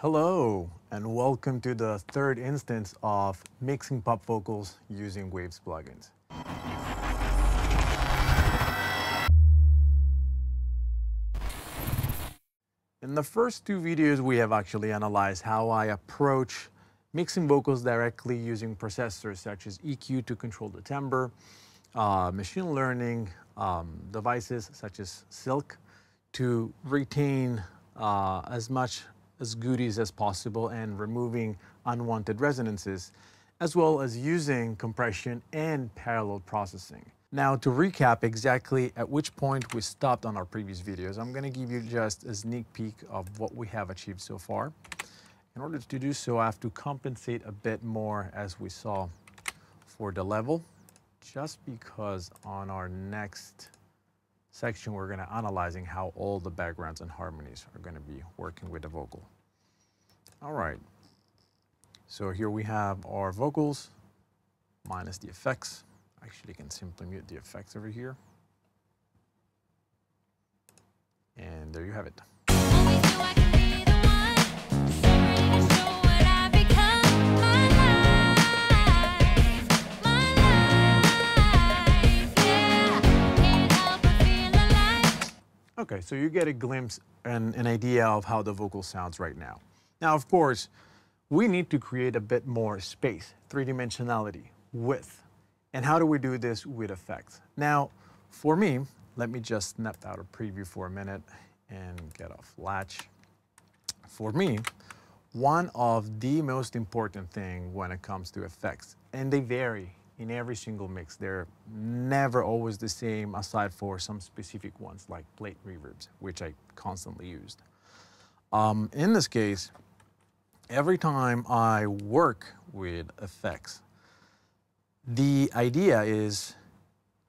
Hello, and welcome to the third instance of mixing pop vocals using Waves plugins. In the first two videos, we have actually analyzed how I approach mixing vocals directly using processors such as EQ to control the timbre, machine learning devices such as Silk to retain as much as goodies as possible and removing unwanted resonances, as well as using compression and parallel processing. Now, to recap exactly at which point we stopped on our previous videos, I'm gonna give you just a sneak peek of what we have achieved so far. In order to do so, I have to compensate a bit more, as we saw, for the level, just because on our next section, we're going to analyzing how all the backgrounds and harmonies are going to be working with the vocal. All right. So here we have our vocals minus the effects. Actually, you can simply mute the effects over here. And there you have it. Okay, so you get a glimpse and an idea of how the vocal sounds right now. Now, of course, we need to create a bit more space, three-dimensionality, width. And how do we do this with effects? Now, for me, let me just snap out a preview for a minute and get off latch. For me, one of the most important things when it comes to effects, and they vary in every single mix, they're never always the same aside for some specific ones like plate reverbs, which I constantly used. In this case, every time I work with effects, the idea is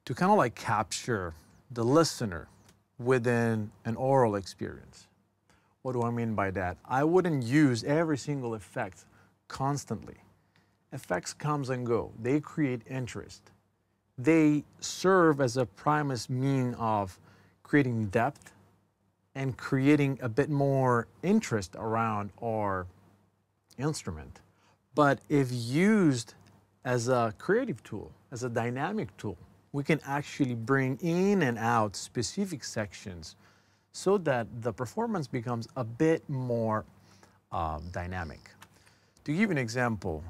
to kind of like capture the listener within an oral experience. What do I mean by that? I wouldn't use every single effect constantly. Effects comes and go. They create interest. They serve as a primus mean of creating depth and creating a bit more interest around our instrument. But if used as a creative tool, as a dynamic tool, we can actually bring in and out specific sections so that the performance becomes a bit more dynamic. To give you an example,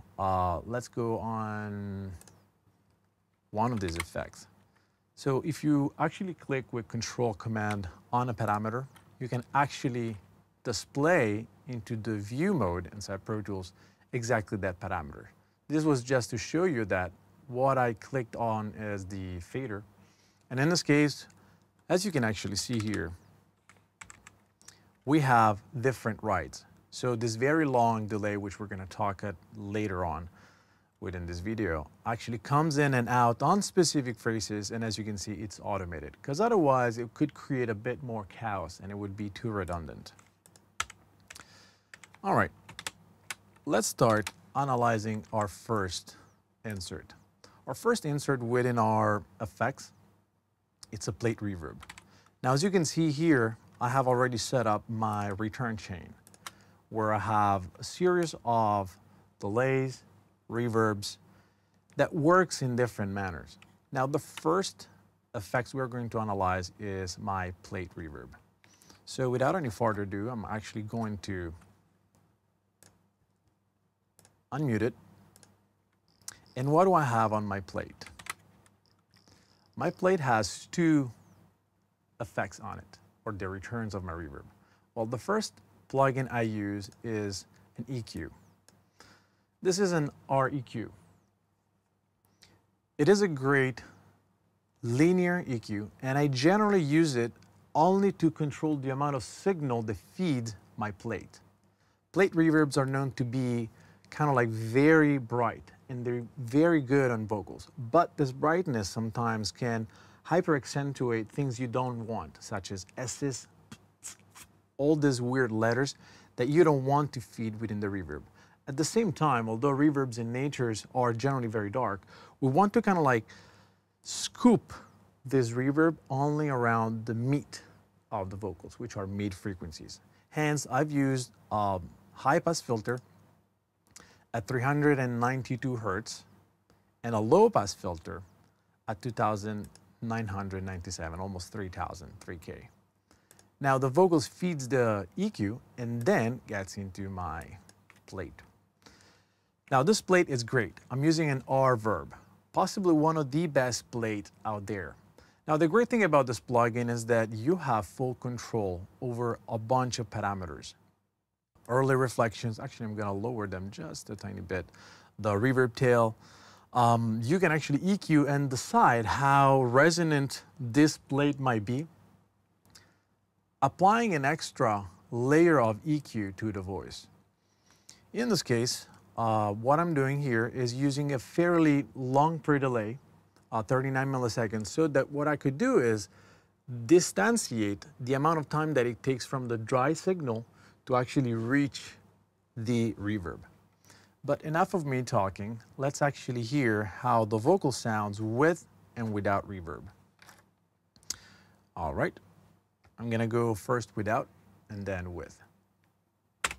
let's go on one of these effects. So if you actually click with Control Command on a parameter, you can actually display into the view mode inside Pro Tools exactly that parameter. This was just to show you that what I clicked on is the fader. And in this case, as you can actually see here, we have different rides. So this very long delay, which we're going to talk about later on within this video, actually comes in and out on specific phrases, and as you can see, it's automated. Because otherwise, it could create a bit more chaos, and it would be too redundant. All right, let's start analyzing our first insert. Our first insert within our effects, it's a plate reverb. Now, as you can see here, I have already set up my return chain, where I have a series of delays, reverbs, that works in different manners. Now, the first effects we're going to analyze is my plate reverb. So without any further ado, I'm actually going to unmute it. And what do I have on my plate? My plate has two effects on it, or the returns of my reverb. Well, the first plugin I use is an EQ. This is an REQ. It is a great linear EQ, and I generally use it only to control the amount of signal that feeds my plate. Plate reverbs are known to be kind of like very bright, and they're very good on vocals, but this brightness sometimes can hyper-accentuate things you don't want, such as S's, all these weird letters that you don't want to feed within the reverb. At the same time, although reverbs in nature are generally very dark, we want to kind of like scoop this reverb only around the meat of the vocals, which are mid frequencies. Hence, I've used high-pass filter at 392 Hz and a low-pass filter at 2,997, almost 3,000, 3K. Now the vocals feeds the EQ and then gets into my plate. Now this plate is great. I'm using an RVerb, possibly one of the best plates out there. Now the great thing about this plugin is that you have full control over a bunch of parameters. Early reflections, actually I'm gonna lower them just a tiny bit. The reverb tail, you can actually EQ and decide how resonant this plate might be. Applying an extra layer of EQ to the voice. In this case, what I'm doing here is using a fairly long pre-delay, 39 milliseconds, so that what I could do is distantiate the amount of time that it takes from the dry signal to actually reach the reverb. But enough of me talking, let's actually hear how the vocal sounds with and without reverb. All right. I'm gonna go first without and then with.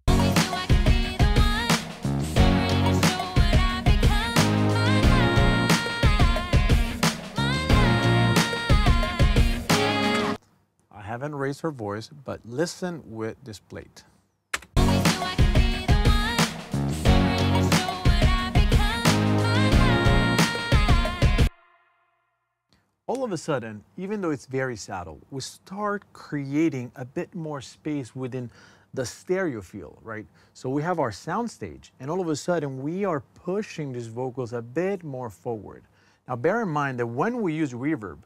I haven't raised her voice, but listen with this plate. All of a sudden, even though it's very saddle, we start creating a bit more space within the stereo field, right? So we have our sound stage, and all of a sudden we are pushing these vocals a bit more forward. Now bear in mind that when we use reverb,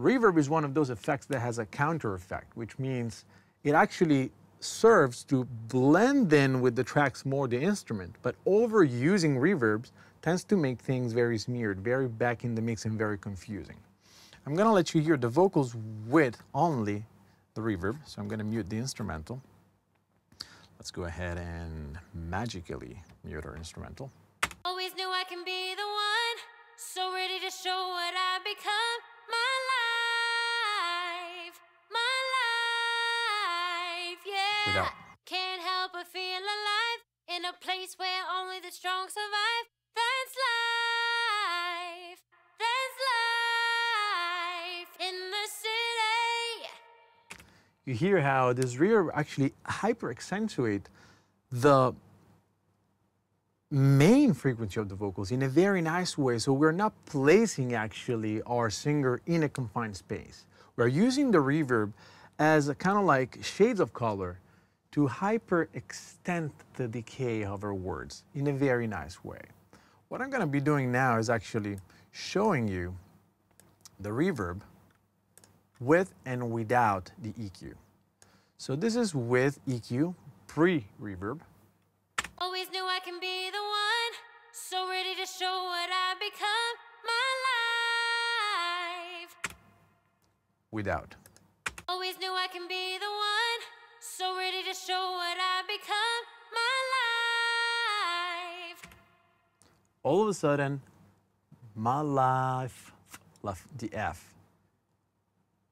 reverb is one of those effects that has a counter effect, which means it actually serves to blend in with the tracks more the instrument, but overusing reverbs tends to make things very smeared, very back in the mix and very confusing. I'm gonna let you hear the vocals with only the reverb, so I'm gonna mute the instrumental. Let's go ahead and magically mute our instrumental. Always knew I can be the one, so ready to show what I've become. My life, yeah. Without. Can't help but feel alive in a place where only the strong survive. That's life. That's life in the city. You hear how this reverb actually hyper accentuates the main frequency of the vocals in a very nice way. So we're not placing actually our singer in a confined space. We're using the reverb as a kind of like shades of color to hyper extend the decay of her words in a very nice way. What I'm going to be doing now is actually showing you the reverb with and without the EQ. So this is with EQ, pre-reverb. Always knew I can be the one, so ready to show what I've become. My life. Without. Always knew I can be the one, so ready to show what I've become. My life. All of a sudden, my life, the F.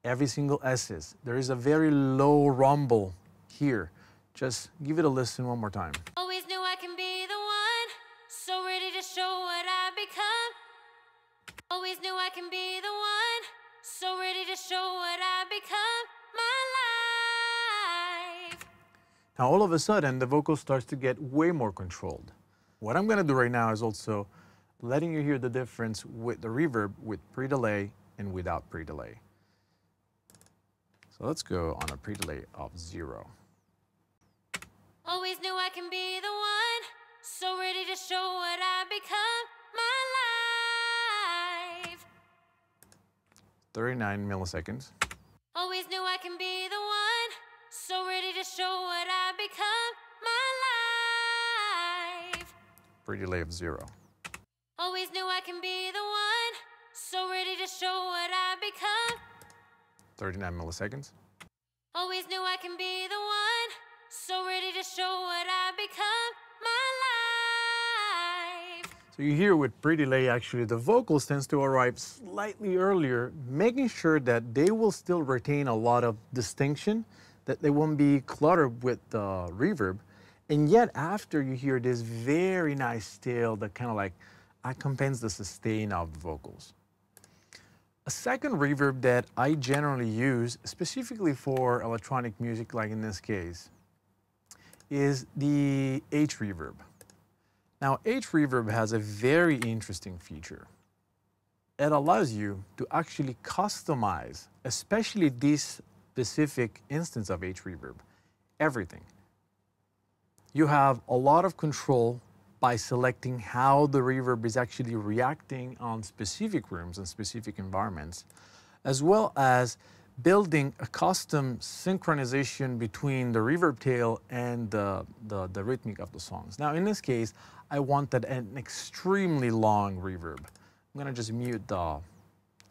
Every single S's. There is a very low rumble here. Just give it a listen one more time. Always knew I can be the one, so ready to show what I've become. Always knew I can be the one, so ready to show what I've become. My life. Now all of a sudden, the vocal starts to get way more controlled. What I'm gonna do right now is also letting you hear the difference with the reverb, with pre-delay and without pre-delay. So let's go on a pre-delay of 0. Always knew I can be the one, so ready to show what I've become. My life. 39 milliseconds. Always knew I can be the one, so ready to show what I've become. My life. Pre-delay of 0. Always knew I can be the one, so ready to show what I've become. 39 milliseconds. Always knew I can be the one, so ready to show what I've become. My life. So you hear with pre-delay, actually, the vocals tends to arrive slightly earlier, making sure that they will still retain a lot of distinction, that they won't be cluttered with the reverb, And yet after you hear this very nice scale that kind of like accompanies the sustain of the vocals. A second reverb that I generally use specifically for electronic music, like in this case, is the H-Reverb. Now H-Reverb has a very interesting feature. It allows you to actually customize, especially this specific instance of H-Reverb, everything. You have a lot of control by selecting how the reverb is actually reacting on specific rooms and specific environments, as well as building a custom synchronization between the reverb tail and the rhythmic of the songs. Now in this case, I wanted an extremely long reverb. I'm gonna just mute the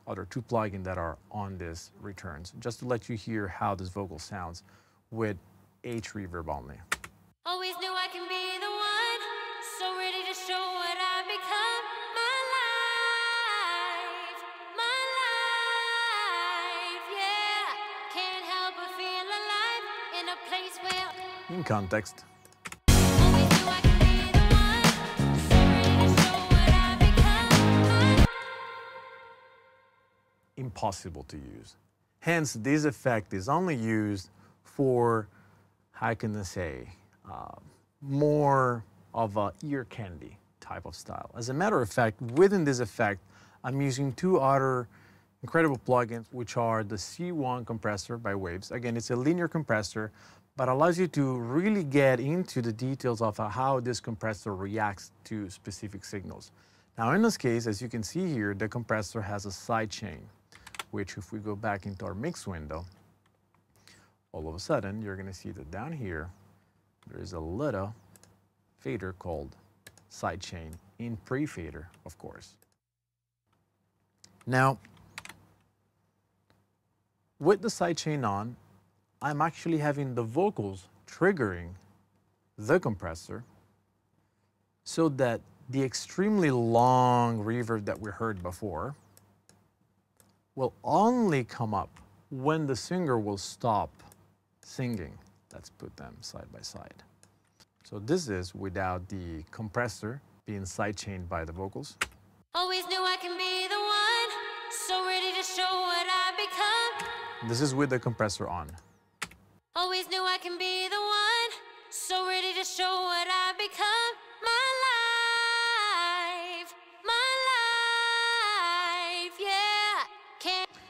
other two plugins that are on this returns, just to let you hear how this vocal sounds with H reverb only. Always knew I can be the one, so ready to show what I've become. My life, yeah. Can't help but feel alive in a place where... In context. Impossible to use. Hence, this effect is only used for, how can I say, more of a ear candy type of style. As a matter of fact, within this effect, I'm using two other incredible plugins, which are the C1 Compressor by Waves. Again, it's a linear compressor, but allows you to really get into the details of how this compressor reacts to specific signals. Now, in this case, as you can see here, the compressor has a side chain, which if we go back into our mix window, all of a sudden, you're gonna see that down here, there is a little fader called sidechain in pre-fader, of course. Now, with the sidechain on, I'm actually having the vocals triggering the compressor so that the extremely long reverb that we heard before will only come up when the singer will stop singing. Let's put them side by side. So this is without the compressor being sidechained by the vocals. Always knew I can be the one, so ready to show what I've become. This is with the compressor on. Always knew I can be the one, so ready to show what I've become. My life, yeah.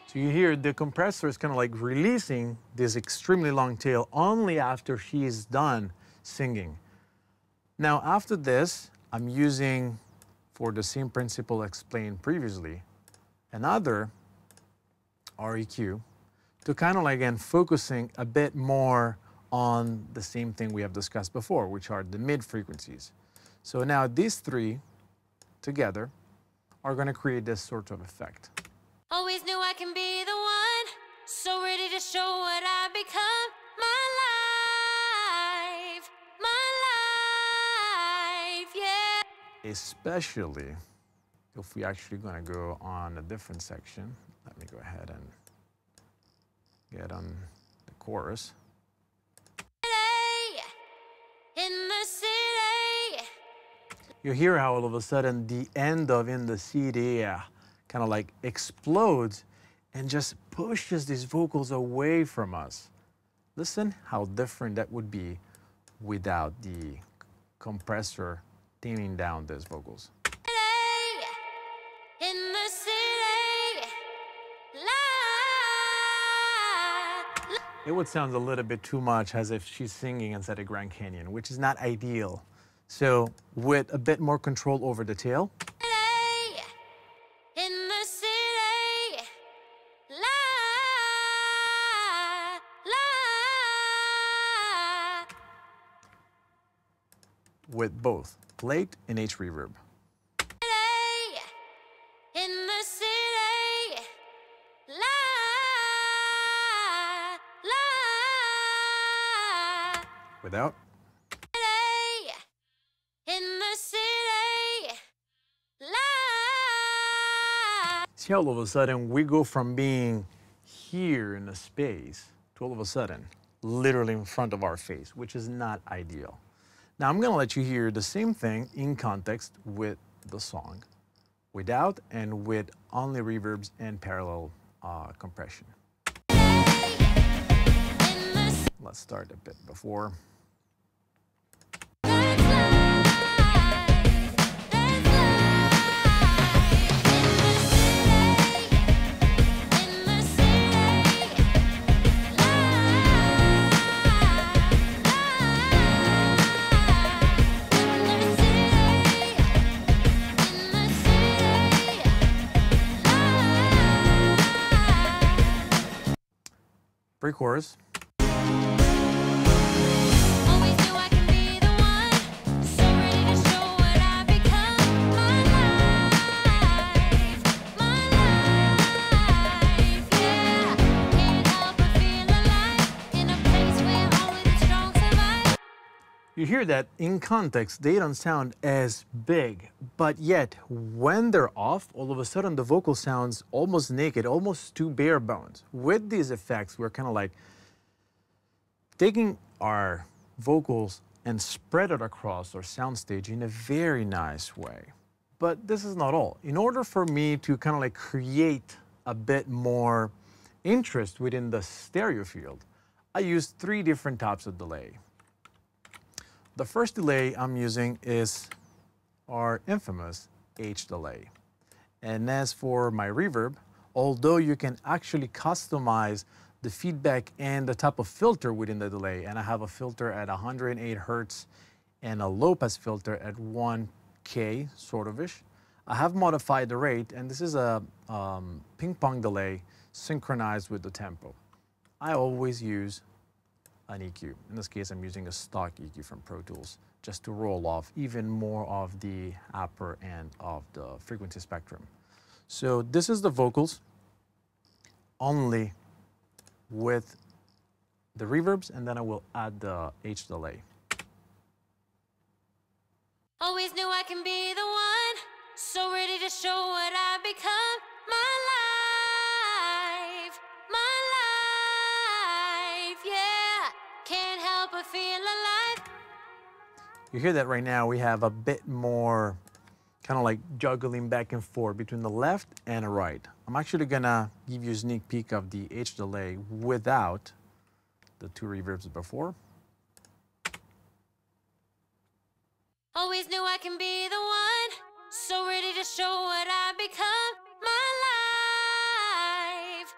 So you hear the compressor is kind of like releasing this extremely long tail only after she's done singing. Now after this, I'm using, for the same principle explained previously, another REQ to kind of like, again, focusing a bit more on the same thing we have discussed before, which are the mid frequencies. So now these three together are going to create this sort of effect. Always knew I can be the one, so ready to show what I've become. My life, yeah. Especially if we actually gonna go on a different section. Let me go ahead and get on the chorus. In the city. You hear how all of a sudden the end of in the city kind of like explodes and just pushes these vocals away from us. Listen how different that would be without the compressor taming down these vocals. In the city, it would sound a little bit too much as if she's singing inside a Grand Canyon, which is not ideal. So with a bit more control over the tail, with both plate and H reverb. In the city, without. In the city, see how all of a sudden we go from being here in a space to all of a sudden literally in front of our face, which is not ideal. Now I'm going to let you hear the same thing in context with the song, without and with only reverbs and parallel compression. Let's start a bit before. Pre-chorus. You hear that in context, they don't sound as big, but yet when they're off, all of a sudden the vocal sounds almost naked, almost too bare bones. With these effects, we're kind of like taking our vocals and spread it across our soundstage in a very nice way. But this is not all. In order for me to kind of like create a bit more interest within the stereo field, I use three different types of delay. The first delay I'm using is our infamous H delay. And as for my reverb, although you can actually customize the feedback and the type of filter within the delay, and I have a filter at 108 Hertz and a low pass filter at 1K, sort of-ish, I have modified the rate, and this is a ping pong delay synchronized with the tempo. I always use an EQ. In this case, I'm using a stock EQ from Pro Tools just to roll off even more of the upper end of the frequency spectrum. So this is the vocals only with the reverbs, and then I will add the H delay. Always knew I can be the one, so ready to show what I've become. You hear that right now, we have a bit more kind of like juggling back and forth between the left and the right. I'm actually gonna give you a sneak peek of the H delay without the two reverbs before. Always knew I can be the one, so ready to show what I've become. My life,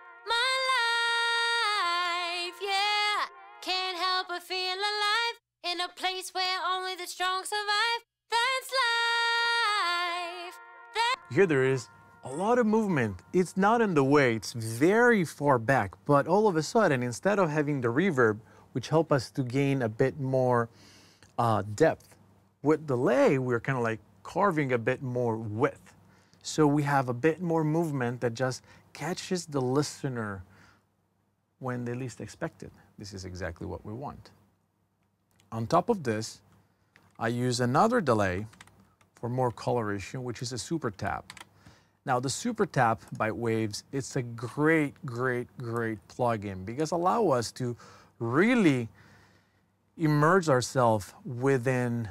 yeah. Can't help but feel alive. In a place where only the strong survive, that's life. Here there is a lot of movement. It's not in the way, it's very far back, but all of a sudden, instead of having the reverb, which help us to gain a bit more depth, with delay, we're kind of like carving a bit more width. So we have a bit more movement that just catches the listener when they least expect it. This is exactly what we want. On top of this, I use another delay for more coloration, which is a SuperTap. Now, the SuperTap by Waves, it's a great, great, great plugin because it allows us to really immerse ourselves within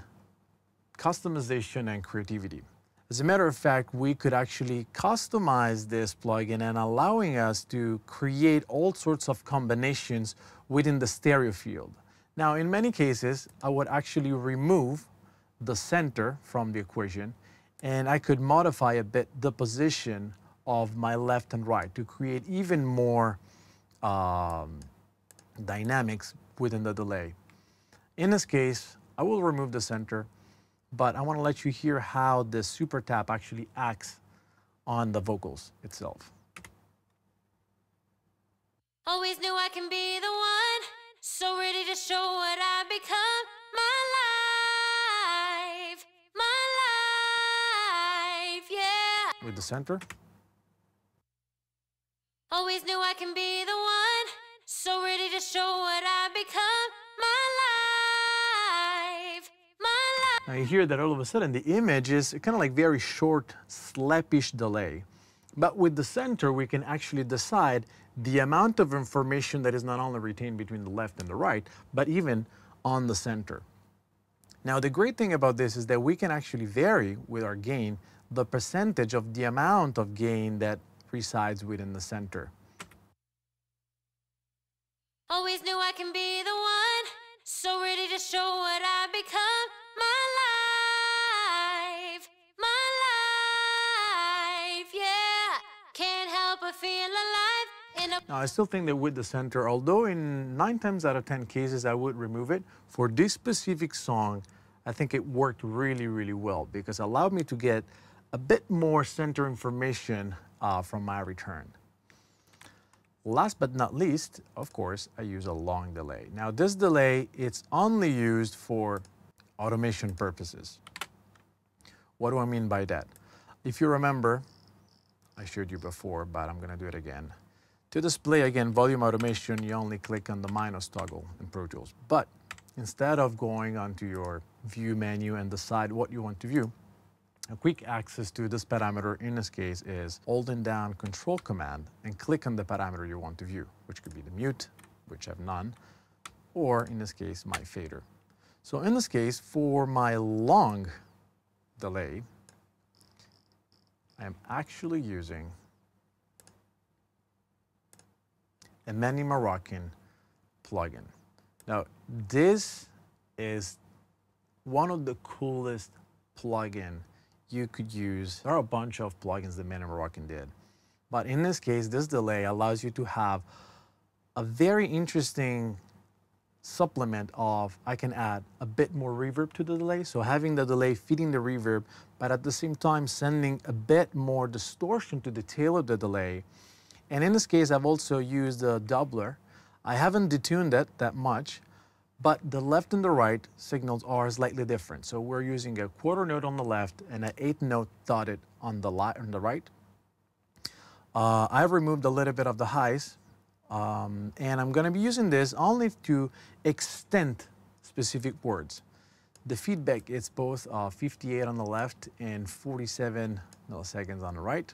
customization and creativity. As a matter of fact, we could actually customize this plugin and allowing us to create all sorts of combinations within the stereo field. Now, in many cases, I would actually remove the center from the equation, and I could modify a bit the position of my left and right to create even more dynamics within the delay. In this case, I will remove the center, but I want to let you hear how the SuperTap actually acts on the vocals itself. Always knew I can be the one. So ready to show what I've become. My life, yeah. With the center. Always knew I can be the one. So ready to show what I've become. My life. Now you hear that all of a sudden the image is kind of like very short, slappish delay. But with the center, we can actually decide the amount of information that is not only retained between the left and the right, but even on the center. Now, the great thing about this is that we can actually vary with our gain the percentage of the amount of gain that resides within the center. Always knew I can be the one, so ready to show what I've become. My life, my life, yeah. Can't help but feel alive. Now, I still think that with the center, although in 9 times out of 10 cases I would remove it, for this specific song, I think it worked really, really well because it allowed me to get a bit more center information from my return. Last but not least, of course, I use a long delay. Now this delay, it's only used for automation purposes. What do I mean by that? If you remember, I showed you before, but I'm gonna do it again. To display, again, volume automation, you only click on the minus toggle in Pro Tools. But instead of going onto your view menu and decide what you want to view, a quick access to this parameter in this case is holding down Control Command and click on the parameter you want to view, which could be the mute, which I have none, or in this case, my fader. So in this case, for my long delay, I am actually using a Manny Maroquin plugin. Now, this is one of the coolest plugins you could use. There are a bunch of plugins that Manny Maroquin did. But in this case, this delay allows you to have a very interesting supplement of, I can add a bit more reverb to the delay. So having the delay feeding the reverb, but at the same time, sending a bit more distortion to the tail of the delay. And in this case, I've also used a doubler. I haven't detuned it that much, but the left and the right signals are slightly different. So we're using a quarter note on the left and an eighth note dotted on the right. I've removed a little bit of the highs, and I'm gonna be using this only to extend specific words. The feedback is both 58 on the left and 47 milliseconds on the right.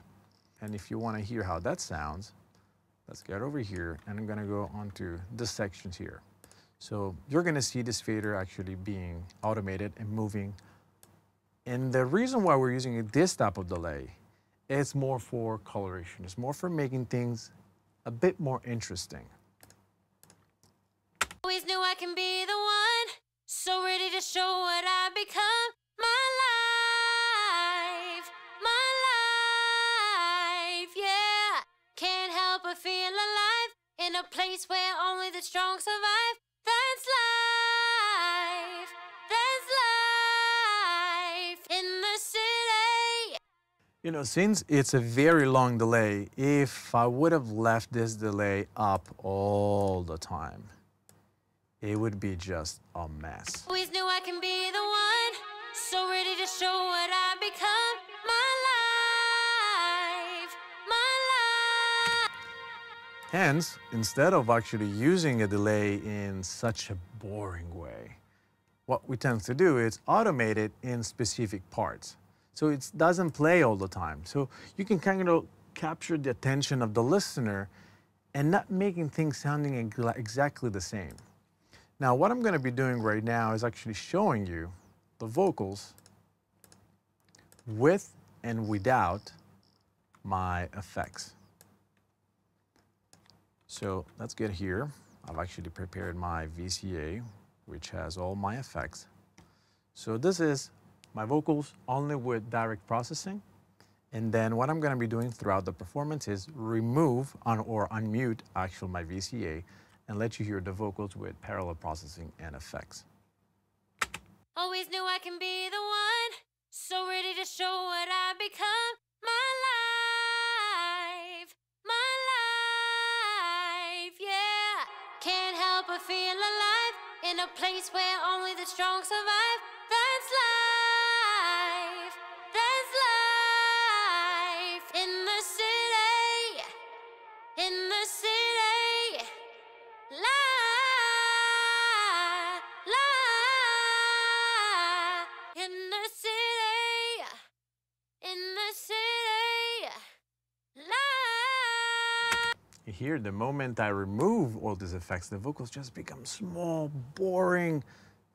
And if you want to hear how that sounds, let's get over here and I'm going to go onto this section here. So you're going to see this fader actually being automated and moving. And the reason why we're using this type of delay, it's more for coloration. It's more for making things a bit more interesting. Always knew I can be the one, so ready to show what I've become. My life, my life. Feel alive in a place where only the strong survive. That's life. That's life in the city. You know, since it's a very long delay, if I would have left this delay up all the time, it would be just a mess. Always knew I can be the one, so ready to show what I've become. My life, my life. Hence, instead of actually using a delay in such a boring way, what we tend to do is automate it in specific parts. So it doesn't play all the time. So you can kind of capture the attention of the listener and not making things sounding exactly the same. Now, what I'm gonna be doing right now is actually showing you the vocals with and without my effects. So let's get here. I've actually prepared my VCA, which has all my effects. So this is my vocals only with direct processing. And then what I'm gonna be doing throughout the performance is remove or unmute actually my VCA and let you hear the vocals with parallel processing and effects. Always knew I can be the one, so ready to show what I've become. My life, my life, yeah. Can't help but feel alive in a place where only the strong survive. That's life. That's life in the city. In the city. Life, life in the city. In the city. Here, the moment I remove all these effects, the vocals just become small, boring,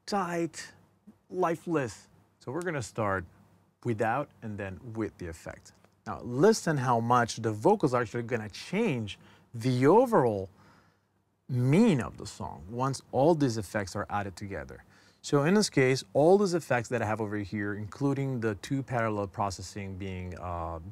tight, lifeless. So we're gonna start without and then with the effect. Now listen how much the vocals are actually gonna change the overall mean of the song once all these effects are added together. So in this case, all these effects that I have over here, including the two parallel processing being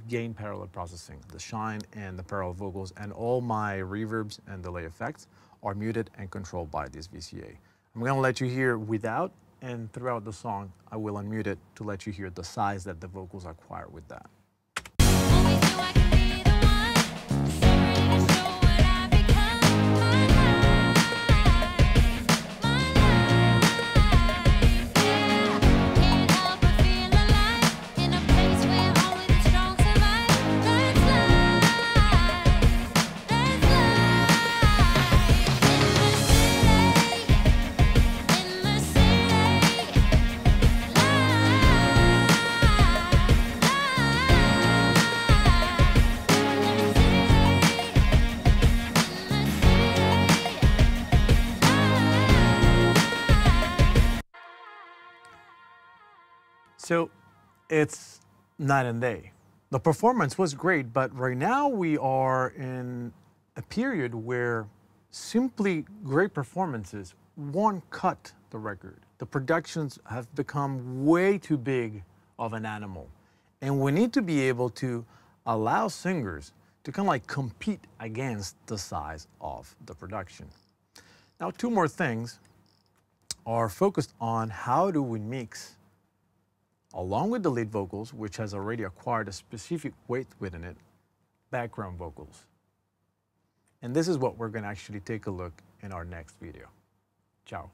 gain parallel processing, the shine and the parallel vocals, and all my reverbs and delay effects are muted and controlled by this VCA. I'm gonna let you hear without, and throughout the song, I will unmute it to let you hear the size that the vocals acquire with that. So it's night and day. The performance was great, but right now we are in a period where simply great performances won't cut the record. The productions have become way too big of an animal. And we need to be able to allow singers to kind of like compete against the size of the production. Now, two more things are focused on how do we mix along with the lead vocals, which has already acquired a specific weight within it, background vocals. And this is what we're going to actually take a look in our next video. Ciao.